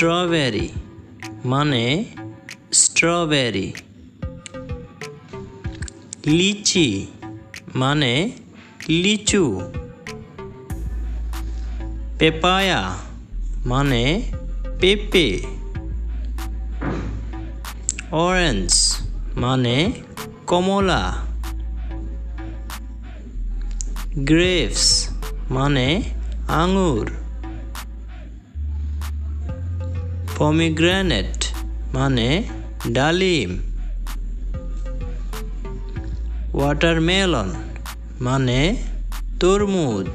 Strawberry माने strawberry. लीची माने लीचू। पेपाया माने पेपे। ऑरेंज माने कमला। ग्रेप्स माने आंगूर। पोमीग्रेनेट माने डालिम। वाटरमेलन माने तरमुज।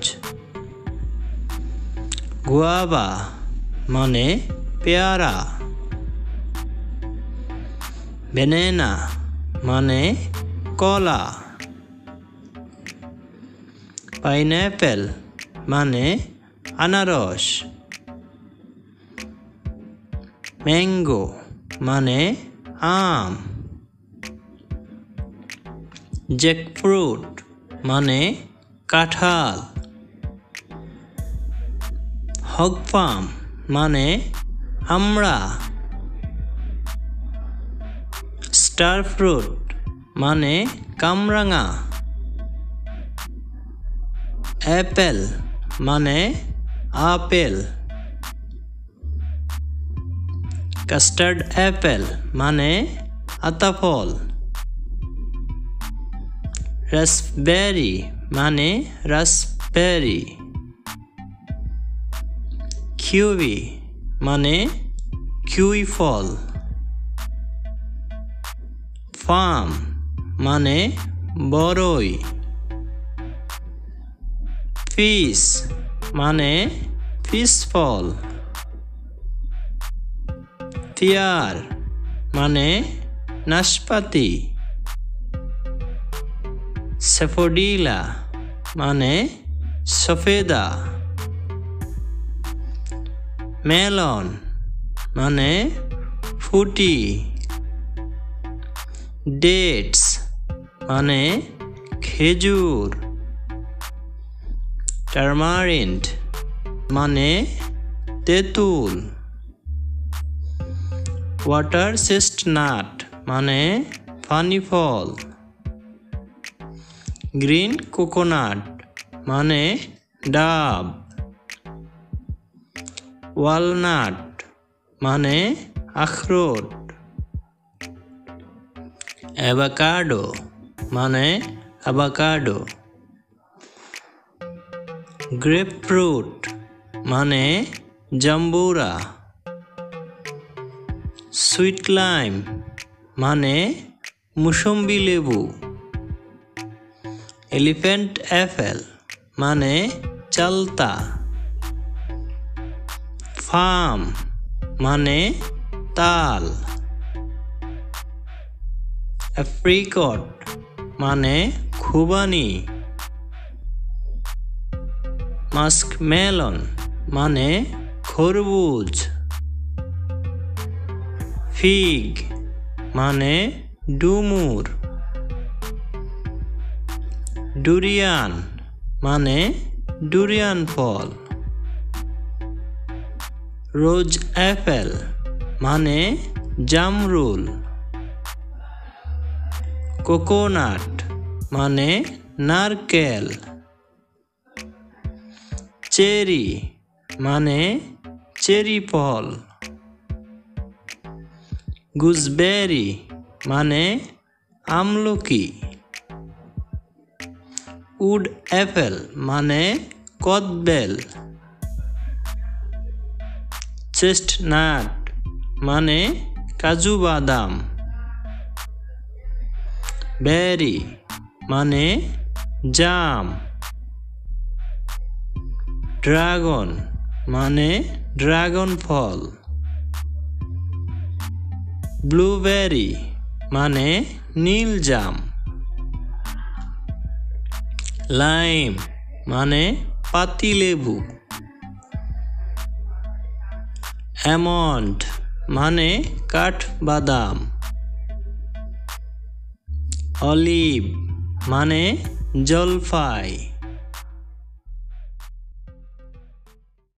गुआवा माने प्यारा। बनाना माने कला। पाइनएप्पल माने अनारस। मैंगो माने आम। जैकफ्रूट माने काठाल। हगपाम माने अमड़ा। स्टार फ्रूट माने कामरंगा। एप्पल माने आपेल। कस्टर्ड एप्पल माने आताफल। रास्पबेरी माने रास्पबेरी। किवी माने किवी फल। फाम माने बरोई। फिश माने फिश फल। तियार माने नाशपाती। सेफोडीला माने सफेदा। मेलन माने फूटी। डेट्स माने खेजूर। टर्मरिंड माने तेतुल। वाटर चेस्टनट माने पानी फल। ग्रीन कोकोनट माने डाब। वालनट माने अखरोट। एवोकाडो माने एवोकाडो। ग्रेपफ्रूट माने जम्बूरा। स्वीट लाइम माने मुसम्बी लेबू। एलिफेंट एफल माने चलता। फाम माने ताल। एप्रिकॉट माने खुबानी। मस्कमेलन माने खरबूज। फिग माने डुमुर। डुरियान माने डुरियान फल। रोज एप्पल माने जामरुल। कोकोनट माने नारकेल। चेरी माने चेरी फल। गुजबेरी माने आमलकी। वुड एप्पल माने कदबेल। चेस्टनट माने काजू बादाम। बेरी माने जाम। ड्रैगन माने ड्रैगन फल। ब्लूबेरी माने नील जाम। लाइम माने पाती लेबू। एमंड माने काठ बादाम। ऑलिव माने जलफाई।